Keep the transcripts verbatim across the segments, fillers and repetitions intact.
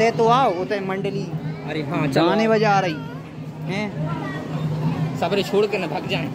दे तो आओ, वो तो मंडली अरे हाँ जाने बजा आ रही हैं, सबरे छोड़ के ना भाग जाए।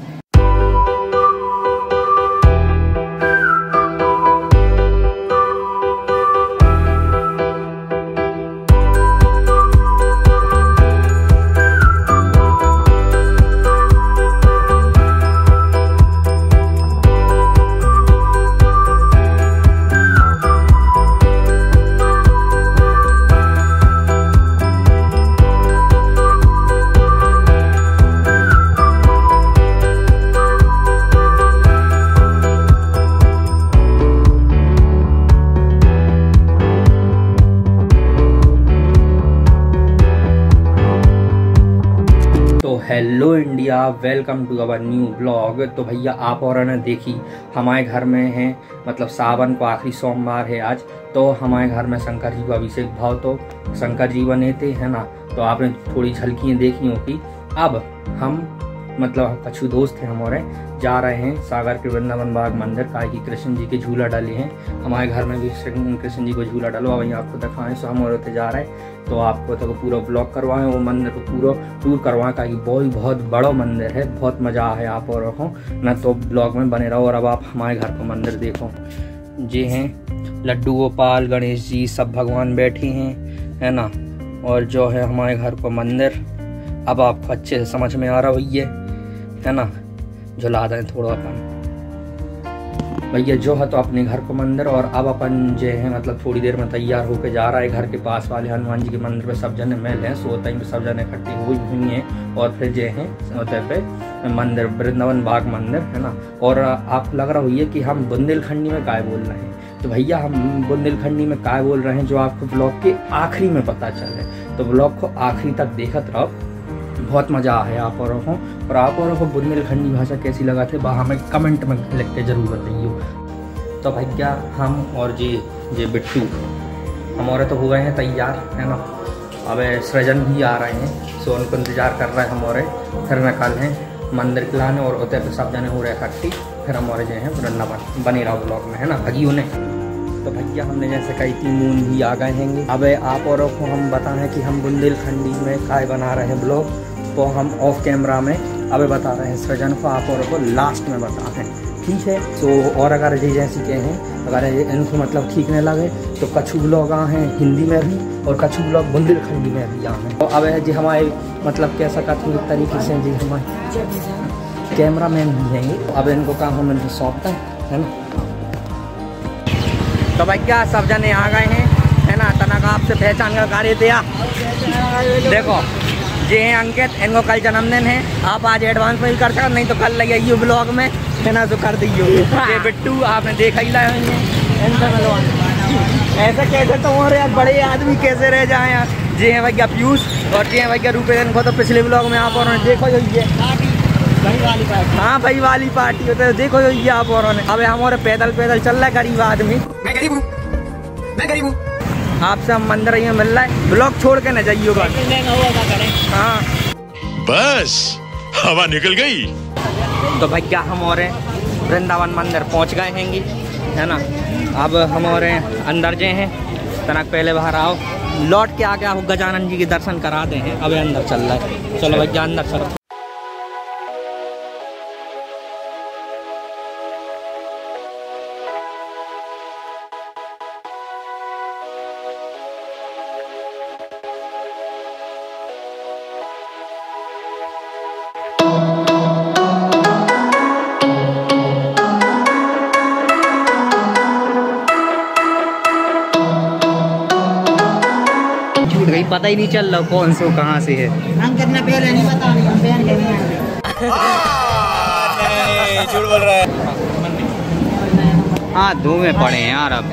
Hello India, welcome to our new blog. तो भैया आप और ना देखी हमारे घर में है, मतलब सावन को आखिरी सोमवार है आज, तो हमारे घर में शंकर जी को अभिषेक भाव तो शंकर जी बने थे है ना, तो आपने थोड़ी झलकियाँ देखी होगी। अब हम मतलब अच्छे दोस्त हैं हमारे, जा रहे हैं सागर के वृंदावन बाग मंदिर, काहे कि कृष्ण जी के झूला डाले हैं हमारे घर में भी, कृष्ण जी को झूला डालो अब यहाँ आपको दिखाएं। सो हम और उसे जा रहे हैं, तो आपको तो पूरा ब्लॉग करवाएं, वो मंदिर को पूरा टूर करवाएं, काहे कि बहुत बहुत बड़ा मंदिर है, बहुत मज़ा आए आप और रखो ना, तो ब्लॉग में बने रहो। और अब आप हमारे घर का मंदिर देखो, ये हैं लड्डू गोपाल, गणेश जी, सब भगवान बैठे हैं है ना, और जो है हमारे घर का मंदिर। अब आपको अच्छे से समझ में आ रहा भैया है ना, झुला दें थोड़ा अपन भैया, जो है तो अपने घर को मंदिर। और अब अपन जो है मतलब थोड़ी देर में तैयार होकर जा रहा है घर के पास वाले हनुमान जी के मंदिर पे, सब जने मिल हैं, सो टाइम पे सब जने इकट्ठे हुई हुई हैं, और फिर जो है होते पे मंदिर वृंदावन बाग मंदिर है ना। और आपको लग रहा हुई कि हम बुंदेलखंडी में काय बोल रहे हैं, तो भैया हम बुंदेलखंडी में काय बोल रहे हैं जो आपको ब्लॉग के आखिरी में पता चले, तो ब्लॉग को आखिरी तक देखते रहो, बहुत मज़ा आया आप और रखो। और आप और रखो बुंदेलखंडी भाषा कैसी लगा थे वहाँ हमें कमेंट में लिख के ज़रूर बताइए। तो भैया हम और जी ये बिट्टू हमारे तो हो गए हैं तैयार है ना, अब सृजन भी आ रहे हैं, सो उनको इंतज़ार कर रहे हैं हमारे, फिर निकाल हैं मंदिर के लाने, और उतर पर सब जाने हो रहे इकट्ठी, फिर हमारे जो हैं वृंदावन बने रहा ब्लॉग में है ना, भगी उन्हें। तो भैया हमने जैसे कई तीन मून भी आ गए हैं। अब आप और रखो हम बताएं कि हम बुंदेलखंडी में काय बना रहे हैं ब्लॉग, तो हम ऑफ कैमरा में अब बता रहे हैं सृजन को, आप और को लास्ट में बता रहे हैं ठीक है। तो और अगर ये जैसी के हैं, अगर ये इनको मतलब ठीक नहीं लगे तो कछु ब्लॉग आ हैं हिंदी में भी और कछु ब्लॉग बुंदेलखंडी में भी आ हैं। तो अब जी हमारे मतलब कैसा कथन तरीके से जी हमारे कैमरा मैन भी हैं, अब इनको काम हम इनको सौंपते हैं है ना। तो भैया सब जने आ गए हैं है ना, तना का आपसे पहचान का कार्य दिया देखो, ये हैं अंकित, इनको कल जन्मदिन है, आप आज एडवांस में ही कर सकते, नहीं तो कल लगाइयो ब्लॉग में है ना, तो कर दियो। ये बिट्टू आपने देखा ही लाए हैं, ऐसा कैसे तो हो रहे यार, बड़े आदमी कैसे रह जाए यार। जी हैं भैया पीयूष और जी हैं भैया रूपेश, इनको तो पिछले ब्लॉग में आप और देखो जो ये हाँ भाई वाली पार्टी होता है, देखो ये आप और अबे हमारे पैदल पैदल चल रहा है गरीब आदमी, मैं गरीब हूँ मैं गरीब हूँ, आपसे हम मंदिर ये मिल रहा है, ब्लॉग छोड़ के न जाइए हाँ बस हवा निकल गई। तो भैया हम और वृंदावन मंदिर पहुँच गए हैंगी है ना, अब हम और अंदर जे हैं, तनक पहले बाहर आओ, लौट के आके आप गजानन जी के दर्शन करा दे हैं, अब अंदर चल रहा है, चलो भैया अंदर चलो। पता ही नहीं चल रहा कौन सो कहाँ से है, हम कितना पहले नहीं पता, हम पहन के नहीं आए नहीं झूठ बोल रहा है, हाँ धूम में पड़े हैं यार। अब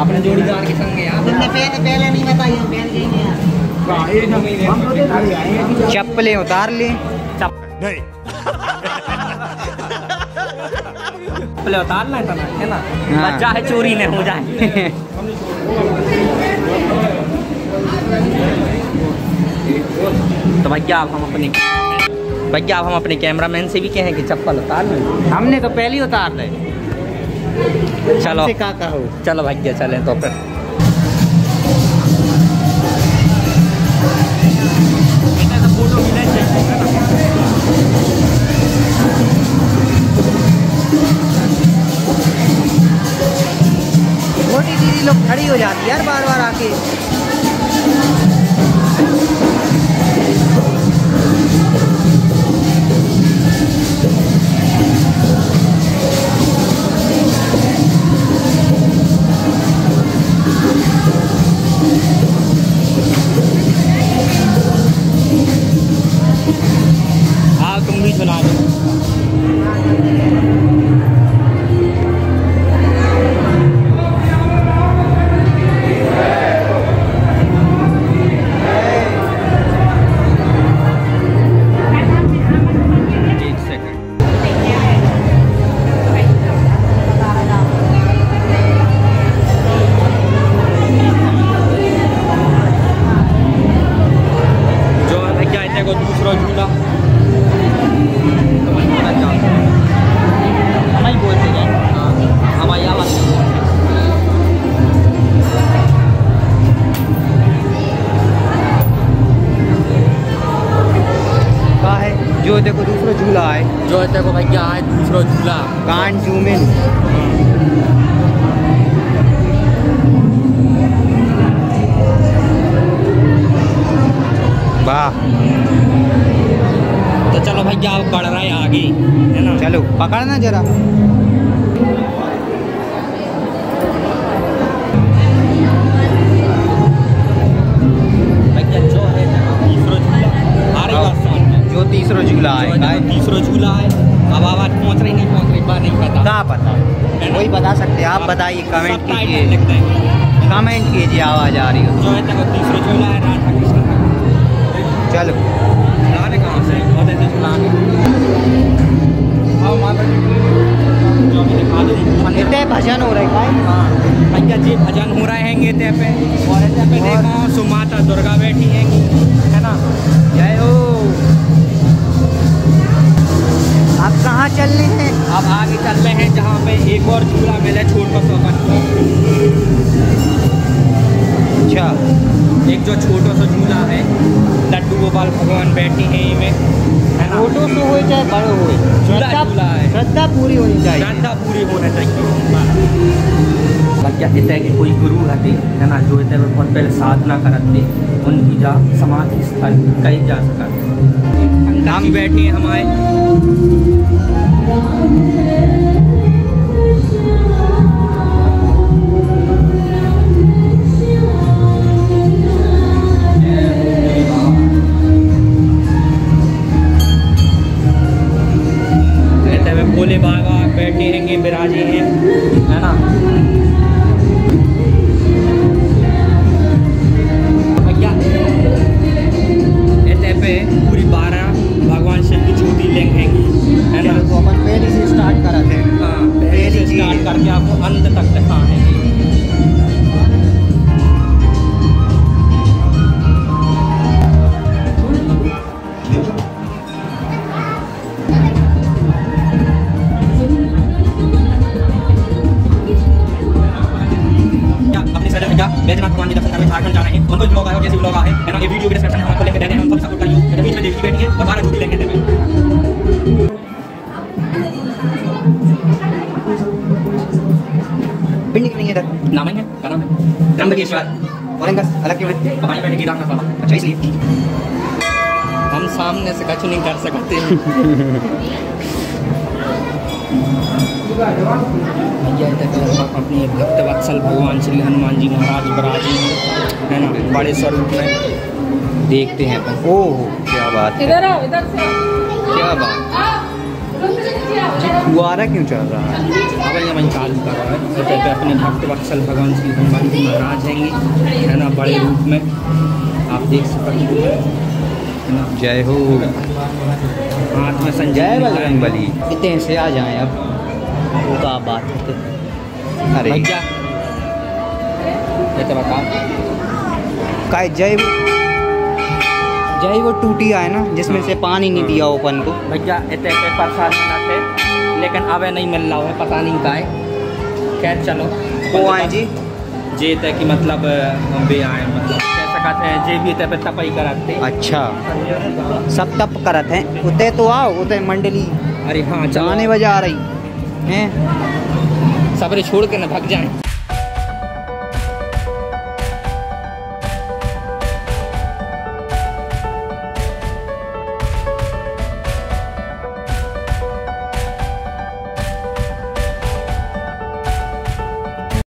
अपने जोड़ीदार के संग यार, हमने पहले पहले नहीं बताई, हम पहन के नहीं आए, चप्पलें उतार ली नहीं चप्पलें उतारना है तुम्हें है ना, बच्चा है चोरी नहीं हो जाए तो भैया आप हम अपने भैया आप हम अपने कैमरामैन से भी कहें कि चप्पल उतार लें, हमने तो पहले उतार दे चलो का का हो। चलो भाग्य चलें तो फिर। मोटी दीदी लोग खड़ी हो जाती है यार बार बार आके। जो देखो दूसरा झूला है, जो देखो भैया है दूसरा झूला कान जूमिन। वाह तो चलो भैया आप बढ़ रहे हैं आगे है ना, चलो पकड़ना जरा। तीसरो झूला है, तीसरो झूला है। अब आवाज पहुंच रही नहीं पहुंच रही बार नहीं पता, क्या पता वही बता सकते हैं आप। बताइए कमेंट कीजिए, कमेंट कीजिए आवाज आ रही हो जो है तक तीसरो झूला है राधा कृष्ण। चलो लाने कहाँ से बहुत ऐसे झूलाने इतने भजन हो रहे भाई भैया जी, भजन हो रहे हैं इतने पे। और इतने पे देखो सुमाता दुर्गा बैठी है है ना। जय हो। आप कहाँ चल रहे हैं? आप आगे चल रहे हैं जहाँ पे एक और झूला मिला छोटा सा बच्चा। अच्छा एक जो छोटा सा झूला है लड्डू गोपाल भगवान बैठे हैं इनमें है ना। छोटो से हो चाहे बड़ो हो झूला है, श्रद्धा पूरी होनी चाहिए, श्रद्धा पूरी होना चाहिए। भैया इतने के कोई गुरु हटे है ना, जो इतने बहुत पहले साधना करते उनकी जा समाधि स्थल कहीं जा सका। हम बैठे हैं हमारे भोले बाबा बैठे रहेंगे विराजे हैं है ना। पे पूरी बारह भगवान शिव की छोटी लिंग हैंगी है ना। तो अपन पहले से स्टार्ट करा थे, हाँ पहले से स्टार्ट करके आपको अंत तक दिखा है। बेजना भगवान जी दर्शन करने झारखंड जा रहे हैं, उनको ब्लॉग आए और जैसे ब्लॉग आए है ना। ये वीडियो भी डिस्क्रिप्शन में हमको लिंक दे रहे हैं, उनको सपोर्ट करिए। जब बीच में देखी बैठी है और बारह रोटी लेंगे पिंड करेंगे इधर नाम है क्या नाम है त्र्यंबकेश्वर औरंगा अलग के बैठे पानी बैठे की राम का साला। अच्छा इसलिए हम सामने से कुछ नहीं कर सकते। अपने भक्त वत्सल भगवान श्री हनुमान जी महाराज बराजी है ना बड़े स्वरूप में देखते हैं। ओह क्या बात है, क्या बात, गुब्बारा क्यों चल रहा है? हमें चालू कर रहा है कहते अपने भक्त वत्सल भगवान श्री हनुमान जी महाराज हैंगे है ना बड़े रूप में आप देख सकते हैं। जय हो। हाथ में संजय बजरंग बली इतने से आ जाए अब वो का बात है। अरे भैया ये तो बताओ काय जय जय वो टूटी आए ना जिसमें से पानी नहीं दिया ओपन को। भैया इतने पे प्रसाद मिला थे लेकिन अब नहीं मिल रहा है पता नहीं का है। कैच चलो वो आए जी जे तय कि मतलब हम भी आए मतलब कैसा कहते हैं जे भी तय तपई कराते। अच्छा सब तप करते हैं उतने तो आओ उतने मंडली। अरे हाँ चलाने वजह आ रही हैं सबरे छोड़ के ना भाग जाए।